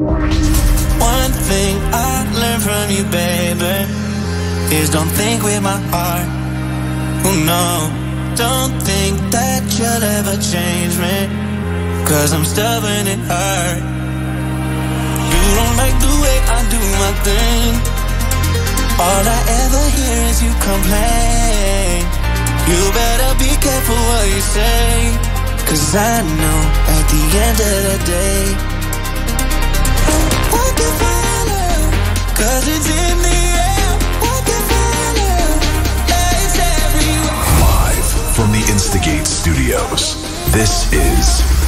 One thing I learned from you, baby, is don't think with my heart. Oh no, don't think that you'll ever change me, 'cause I'm stubborn and hurt. You don't like the way I do my thing. All I ever hear is you complain. You better be careful what you say, 'cause I know at the end of the day I can find love, 'cause it's in the air. I can find love, it's everywhere. Live from the Instigate Studios, this is